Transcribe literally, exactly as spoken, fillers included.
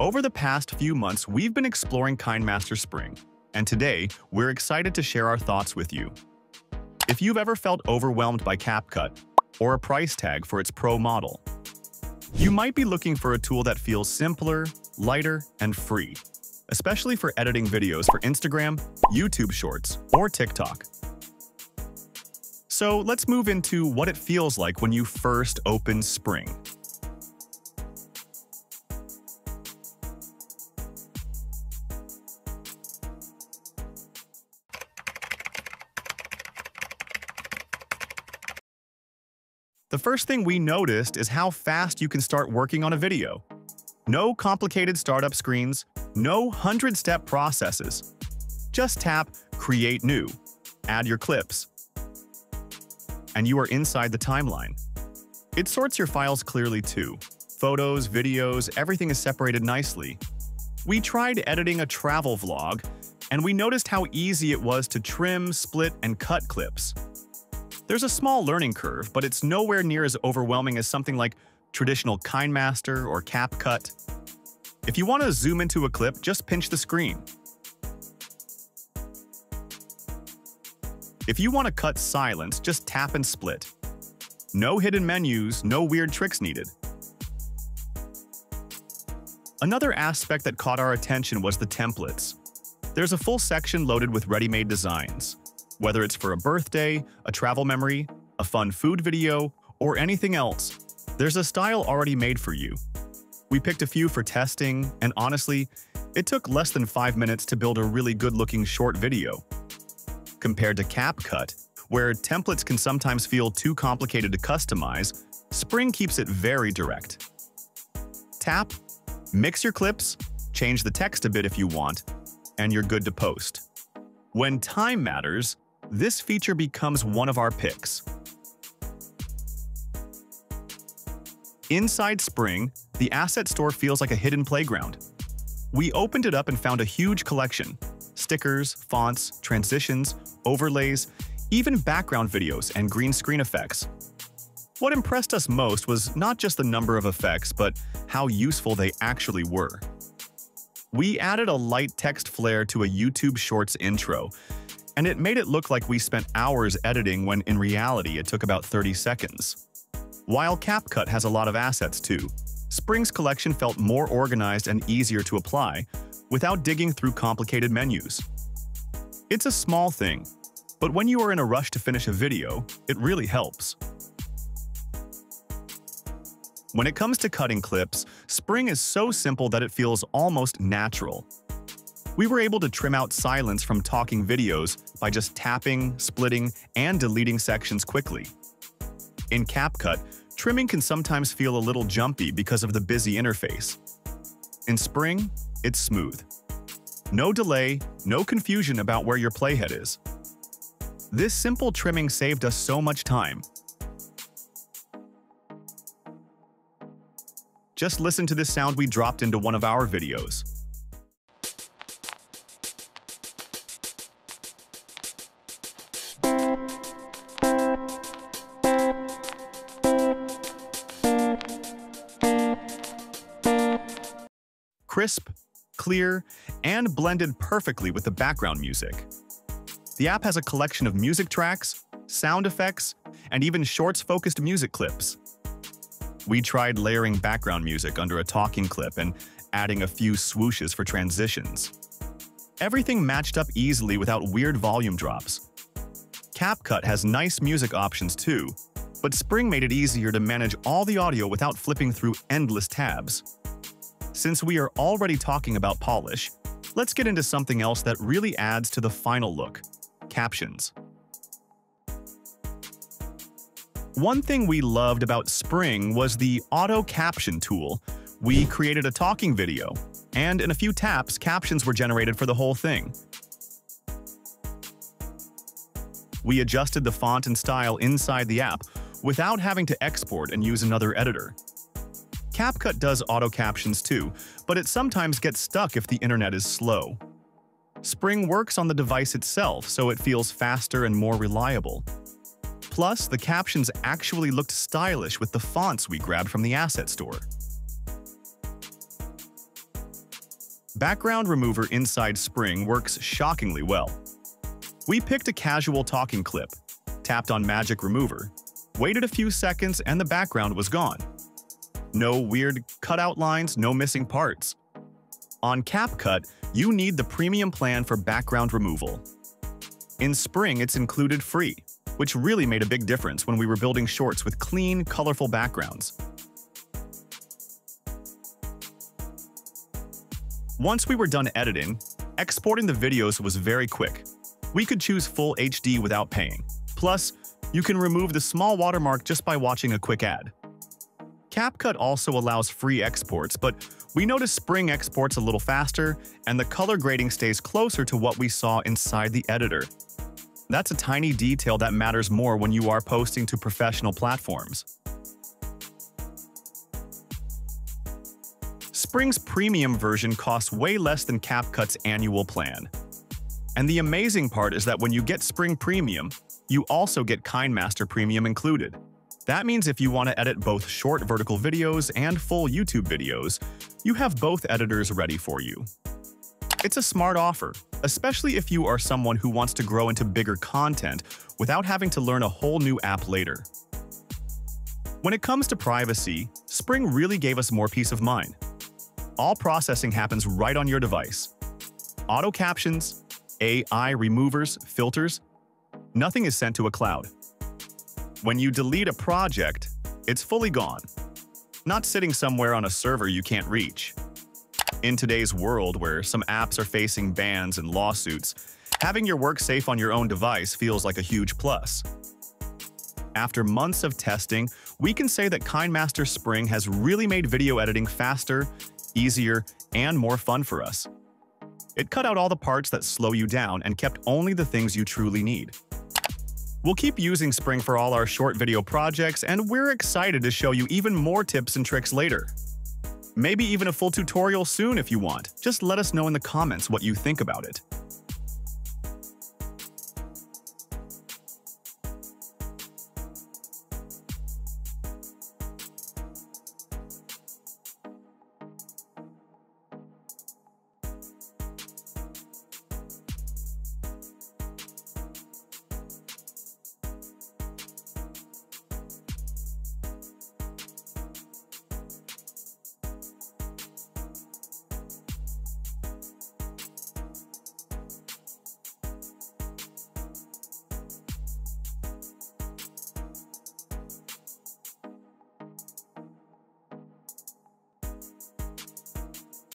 Over the past few months, we've been exploring KineMaster Spring, and today, we're excited to share our thoughts with you. If you've ever felt overwhelmed by CapCut, or a price tag for its pro model, you might be looking for a tool that feels simpler, lighter, and free, especially for editing videos for Instagram, YouTube Shorts, or TikTok. So let's move into what it feels like when you first open Spring. The first thing we noticed is how fast you can start working on a video. No complicated startup screens, no hundred-step processes. Just tap Create New, add your clips, and you are inside the timeline. It sorts your files clearly too. Photos, videos, everything is separated nicely. We tried editing a travel vlog, and we noticed how easy it was to trim, split, and cut clips. There's a small learning curve, but it's nowhere near as overwhelming as something like traditional KineMaster or CapCut. If you want to zoom into a clip, just pinch the screen. If you want to cut silence, just tap and split. No hidden menus, no weird tricks needed. Another aspect that caught our attention was the templates. There's a full section loaded with ready-made designs. Whether it's for a birthday, a travel memory, a fun food video, or anything else, there's a style already made for you. We picked a few for testing, and honestly, it took less than five minutes to build a really good-looking short video. Compared to CapCut, where templates can sometimes feel too complicated to customize, Spring keeps it very direct. Tap, mix your clips, change the text a bit if you want, and you're good to post. When time matters, this feature becomes one of our picks. Inside Spring, the asset store feels like a hidden playground. We opened it up and found a huge collection: stickers, fonts, transitions, overlays, even background videos and green screen effects. What impressed us most was not just the number of effects, but how useful they actually were. We added a light text flare to a YouTube Shorts intro, and it made it look like we spent hours editing when in reality it took about thirty seconds. While CapCut has a lot of assets too, Spring's collection felt more organized and easier to apply without digging through complicated menus. It's a small thing, but when you are in a rush to finish a video, it really helps. When it comes to cutting clips, Spring is so simple that it feels almost natural. We were able to trim out silence from talking videos by just tapping, splitting, and deleting sections quickly. In CapCut, trimming can sometimes feel a little jumpy because of the busy interface. In Spring, it's smooth. No delay, no confusion about where your playhead is. This simple trimming saved us so much time. Just listen to this sound we dropped into one of our videos. Crisp, clear, and blended perfectly with the background music. The app has a collection of music tracks, sound effects, and even shorts-focused music clips. We tried layering background music under a talking clip and adding a few swooshes for transitions. Everything matched up easily without weird volume drops. CapCut has nice music options too, but Spring made it easier to manage all the audio without flipping through endless tabs. Since we are already talking about polish, let's get into something else that really adds to the final look: captions. One thing we loved about Spring was the auto caption tool. We created a talking video, and in a few taps, captions were generated for the whole thing. We adjusted the font and style inside the app without having to export and use another editor. CapCut does auto captions too, but it sometimes gets stuck if the internet is slow. Spring works on the device itself, so it feels faster and more reliable. Plus, the captions actually looked stylish with the fonts we grabbed from the asset store. Background remover inside Spring works shockingly well. We picked a casual talking clip, tapped on Magic Remover, waited a few seconds, and the background was gone. No weird cutout lines, no missing parts. On CapCut, you need the premium plan for background removal. In Spring, it's included free, which really made a big difference when we were building shorts with clean, colorful backgrounds. Once we were done editing, exporting the videos was very quick. We could choose full H D without paying. Plus, you can remove the small watermark just by watching a quick ad. CapCut also allows free exports, but we noticed Spring exports a little faster, and the color grading stays closer to what we saw inside the editor. That's a tiny detail that matters more when you are posting to professional platforms. Spring's premium version costs way less than CapCut's annual plan. And the amazing part is that when you get Spring Premium, you also get KineMaster Premium included. That means if you want to edit both short vertical videos and full YouTube videos, you have both editors ready for you. It's a smart offer, especially if you are someone who wants to grow into bigger content without having to learn a whole new app later. When it comes to privacy, Spring really gave us more peace of mind. All processing happens right on your device. Auto captions, A I removers, filters, nothing is sent to a cloud. When you delete a project, it's fully gone, not sitting somewhere on a server you can't reach. In today's world where some apps are facing bans and lawsuits, having your work safe on your own device feels like a huge plus. After months of testing, we can say that KineMaster Spring has really made video editing faster, easier, and more fun for us. It cut out all the parts that slow you down and kept only the things you truly need. We'll keep using Spring for all our short video projects, and we're excited to show you even more tips and tricks later. Maybe even a full tutorial soon if you want. Just let us know in the comments what you think about it.